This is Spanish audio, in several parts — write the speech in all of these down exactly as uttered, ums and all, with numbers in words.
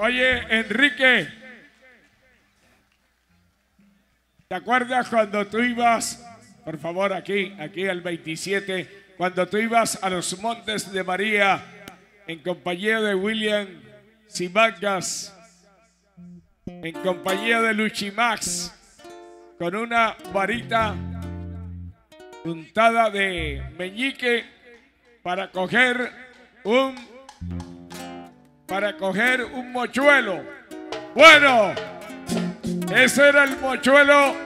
Oye, Enrique, ¿te acuerdas cuando tú ibas, por favor, aquí, aquí al veintisiete, cuando tú ibas a los Montes de María en compañía de William Simagas, en compañía de Luchimax, con una varita puntada de meñique para coger un para coger un mochuelo? Bueno, ese era el mochuelo,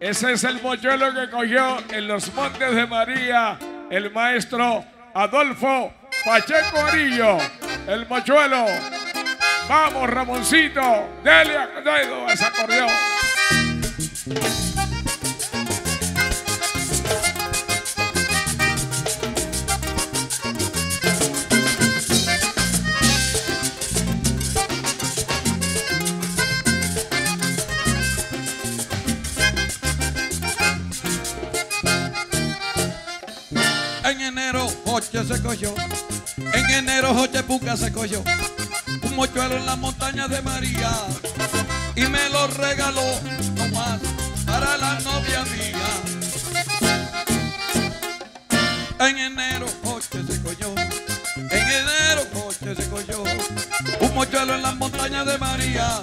ese es el mochuelo que cogió en los Montes de María el maestro Adolfo Pacheco Arillo, el mochuelo. Vamos, Ramoncito, dele a dedo a ese acordeón. En enero Joche se cogió, en enero Joche Puca se cogió un mochuelo en las montañas de María, y me lo regaló Tomás para la novia mía. En enero Joche se cogió, en enero Joche se cogió un mochuelo en las montañas de María,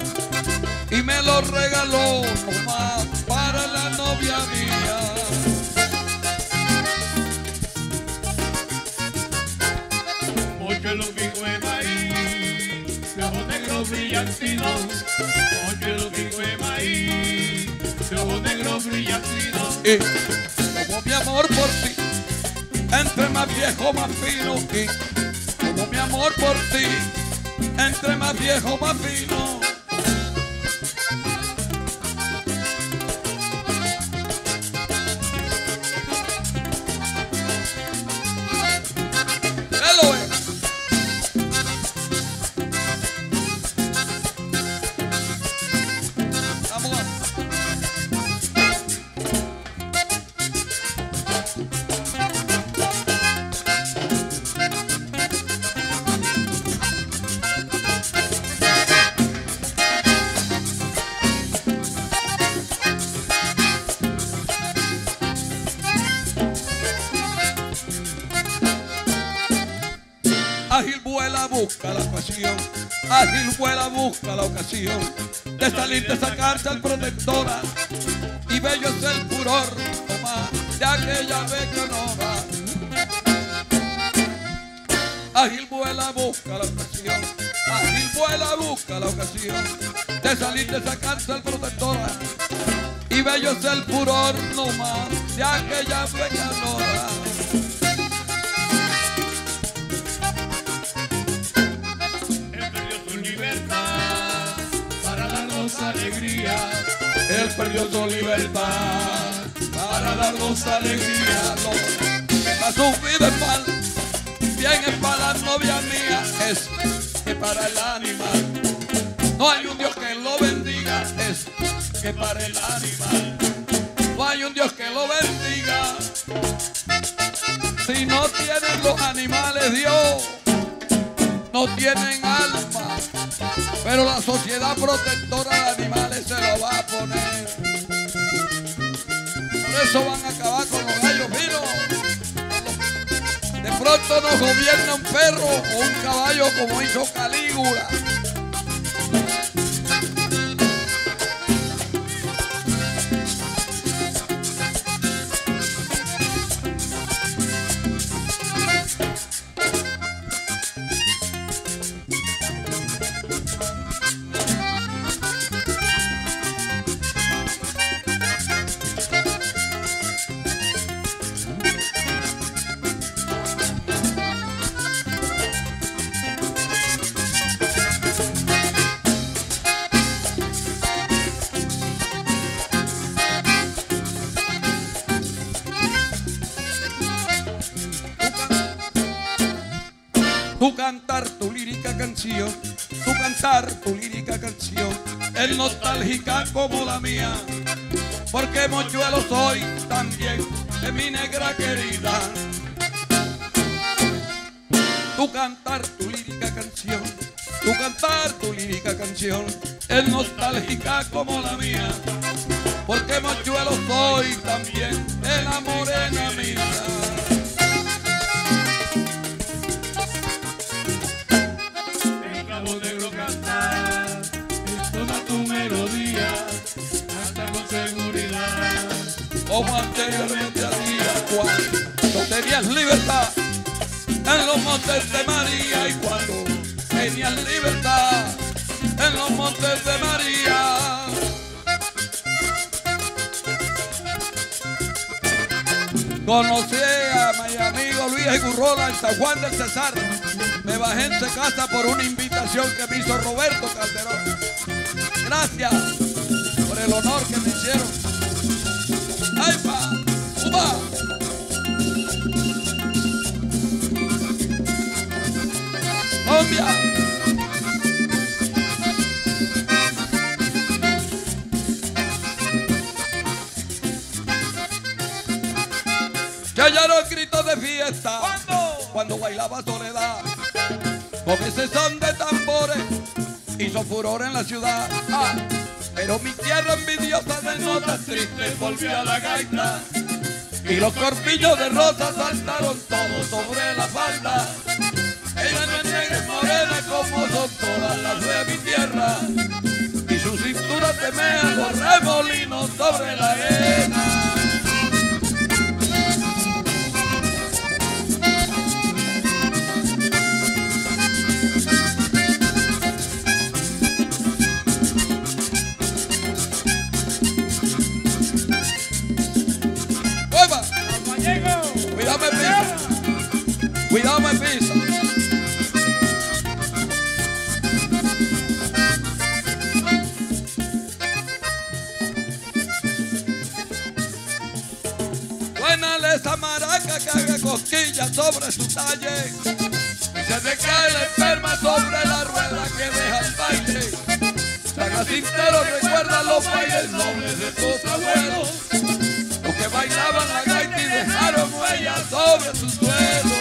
y me lo regaló Tomás para la novia mía. Mochuelo pico de maíz, de ojos negros brillantinos. Mochuelo pico de maíz, de ojos negros brillantinos. Y como mi amor por ti, entre más viejo más fino. Y como mi amor por ti, entre más viejo más fino. Busca la ocasión, ágil vuela, busca la ocasión de salir de esa cárcel protectora, y bello es el furor, Tomás, de aquella beca nova. Ágil vuela, busca la ocasión, ágil vuela, busca la ocasión de salir de esa cárcel protectora, y bello es el furor, Tomás, de aquella beca nova. Alegría, él perdió su libertad para darnos alegría. La subida es mal, bien es para la novia mía, es que para el animal no hay un Dios que lo bendiga, es que para el animal no hay un Dios que lo bendiga. Si no tienen los animales Dios, no tienen alma, pero la sociedad protectora de animales se lo va a poner. Por eso van a acabar con los gallos finos. De pronto nos gobierna un perro o un caballo como hizo Calígula. Tu cantar, tu lírica canción, tu cantar, tu lírica canción, es nostálgica como la mía, porque mochuelo soy también de mi negra querida. Tu cantar, tu lírica canción, tu cantar, tu lírica canción es nostálgica como la mía, porque mochuelo soy también de la morena mía. Venga, voz negro, cantar, es toda tu melodía, hasta con seguridad, como anteriormente hacía cuando tenías libertad en los montes de María, y cuando tenías libertad en los montes de María. Conocí a mi amigo Luis Egurrola en San Juan del Cesar. Me bajé en su casa por una invitación que me hizo Roberto Calderón. Gracias por el honor que me hicieron. ¡Ay, pa! ¡Upa! ¡Obvia! Se hallaron gritos de fiesta. ¿Cuándo? Cuando bailaba Soledad. Con ese son de tambores hizo furor en la ciudad. Ah, pero mi tierra envidiosa de notas tristes volvió a la gaita. Y los corpillos de rosa saltaron todos sobre la falda. Ella no es negra, es morena como son todas las de mi tierra, y su cintura temea los remolinos sobre la arena. ¡Oiga! ¡Cuidado me pisa! ¡Cuidado me pisa! Esa maraca que haga cosquillas sobre su talle, se te cae la enferma sobre la rueda que deja el baile. San Asistero recuerda los bailes nobles de tus abuelos, los que bailaban la gaita y dejaron huellas sobre su suelo.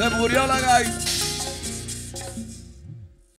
Se murió la gaita.